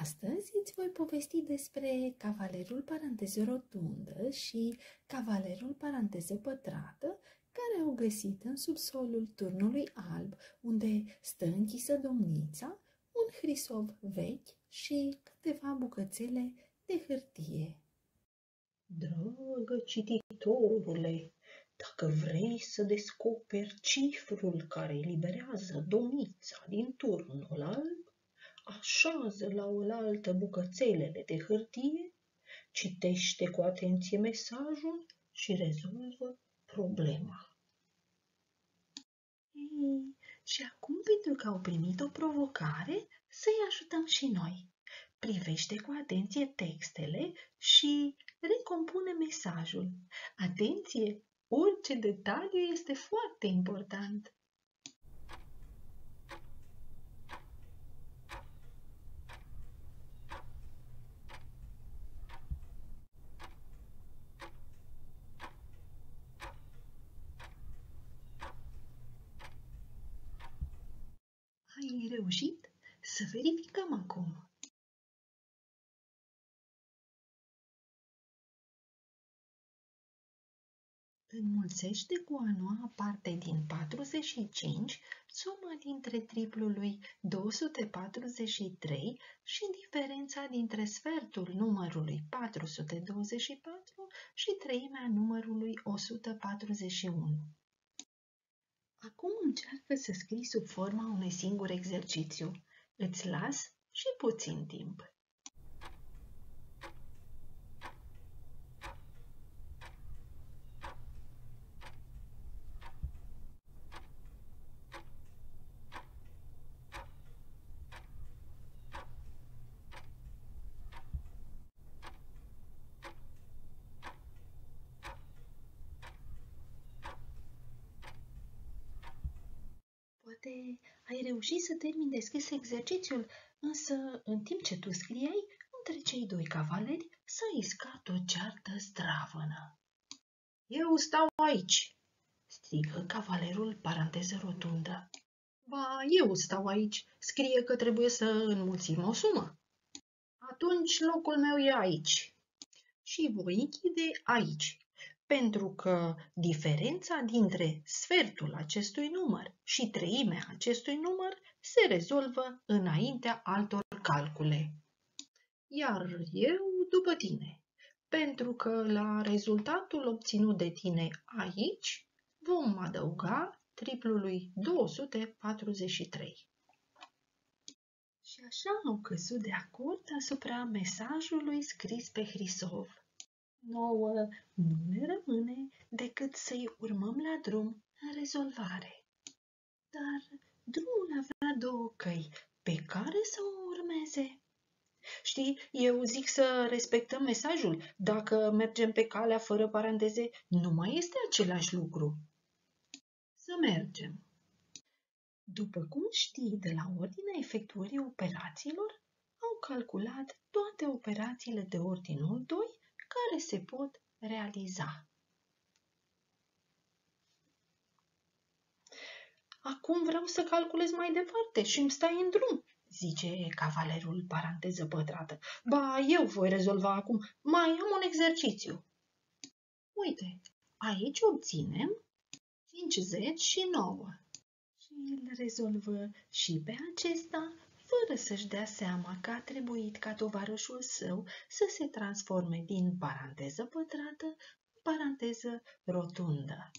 Astăzi îți voi povesti despre cavalerul paranteză rotundă și cavalerul paranteză pătrată, care au găsit în subsolul Turnului Alb, unde stă închisă domnița, un hrisov vechi și câteva bucățele de hârtie. Dragă cititorule, dacă vrei să descoperi cifrul care eliberează domnița din Turnul Alb, așează la oaltă bucățelele de hârtie, citește cu atenție mesajul și rezolvă problema. Ei, și acum, pentru că au primit o provocare, să-i ajutăm și noi. Privește cu atenție textele și recompune mesajul. Atenție! Orice detaliu este foarte important. Ai reușit? Să verificăm acum. Înmulțește cu a noua parte din 45 suma dintre triplul lui 243 și diferența dintre sfertul numărului 424 și treimea numărului 141. Acum încearcă să scrii sub forma unui singur exercițiu. Îți las și puțin timp. Ai reușit să termini de scris exercițiul, însă în timp ce tu scriei, între cei doi cavaleri s-a iscat o ceartă zdravănă. Eu stau aici!" strigă cavalerul paranteză rotundă. Ba, eu stau aici! Scrie că trebuie să înmulțim o sumă!" Atunci locul meu e aici și voi închide aici, pentru că diferența dintre sfertul acestui număr și treimea acestui număr se rezolvă înaintea altor calcule. Iar eu după tine, pentru că la rezultatul obținut de tine aici vom adăuga triplului 243. Și așa au căzut de acord asupra mesajului scris pe hrisov. Nouă nu ne rămâne decât să-i urmăm la drum în rezolvare. Dar drumul avea două căi pe care să o urmeze. Știi, eu zic să respectăm mesajul. Dacă mergem pe calea fără paranteze, nu mai este același lucru. Să mergem. După cum știi, de la ordinea efectuării operațiilor, au calculat toate operațiile de ordinul 2 care se pot realiza. Acum vreau să calculez mai departe și îmi stai în drum, zice cavalerul paranteză pătrată. Ba, eu voi rezolva acum, mai am un exercițiu. Uite, aici obținem 59 și îl rezolvă și pe acesta, fără să-și dea seama că a trebuit ca tovarășul său să se transforme din paranteză pătrată în paranteză rotundă.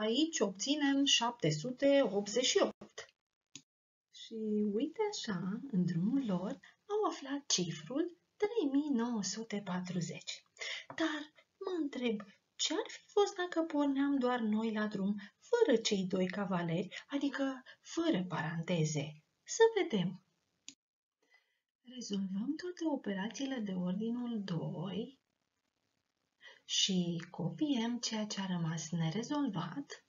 Aici obținem 788. Și uite așa, în drumul lor, au aflat cifrul 3940. Dar mă întreb, ce ar fi fost dacă porneam doar noi la drum, fără cei doi cavaleri, adică fără paranteze? Să vedem! Rezolvăm toate operațiile de ordinul 2 și copiem ceea ce a rămas nerezolvat.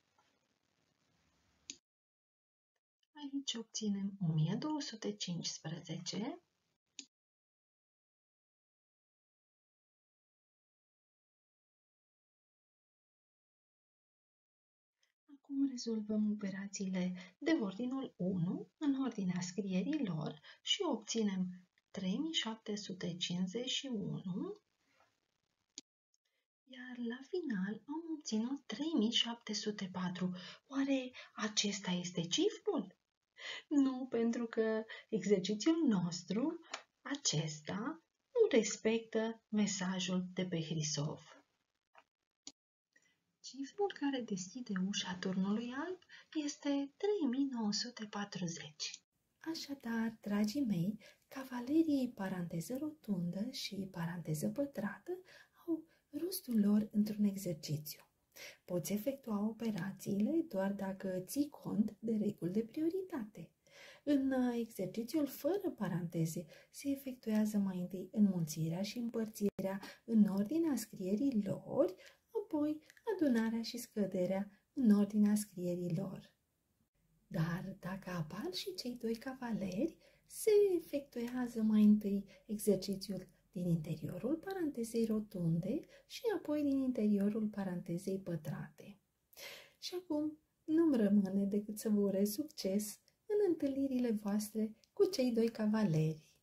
Aici obținem 1215 . Acum rezolvăm operațiile de ordinul 1 în ordinea scrierii lor și obținem 3.000 3751, iar la final am obținut 3704. Oare acesta este cifrul? Nu, pentru că exercițiul nostru acesta nu respectă mesajul de pe hrisov. Cifrul care deschide ușa Turnului Alb este 3940. Așadar, dragii mei, cavalerii paranteză rotundă și paranteză pătrată au rostul lor într-un exercițiu. Poți efectua operațiile doar dacă ții cont de reguli de prioritate. În exercițiul fără paranteze se efectuează mai întâi înmulțirea și împărțirea în ordinea scrierii lor, apoi adunarea și scăderea în ordinea scrierii lor. Dar dacă apar și cei doi cavaleri, se efectuează mai întâi exercițiul din interiorul parantezei rotunde și apoi din interiorul parantezei pătrate. Și acum nu-mi rămâne decât să vă urez succes în întâlnirile voastre cu cei doi cavaleri.